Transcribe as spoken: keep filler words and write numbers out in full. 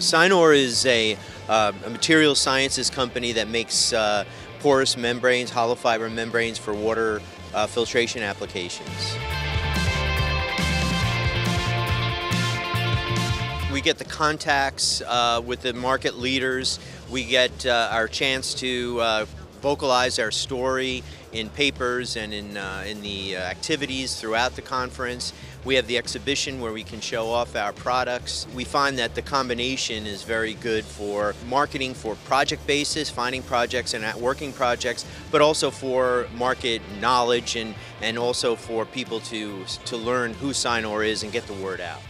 Scinor is a, uh, a material sciences company that makes uh, porous membranes, hollow fiber membranes for water uh, filtration applications. We get the contacts uh, with the market leaders. We get uh, our chance to uh, vocalize our story in papers and in, uh, in the uh, activities throughout the conference. We have the exhibition where we can show off our products. We find that the combination is very good for marketing for project basis, finding projects and working projects, but also for market knowledge and, and also for people to, to learn who Scinor is and get the word out.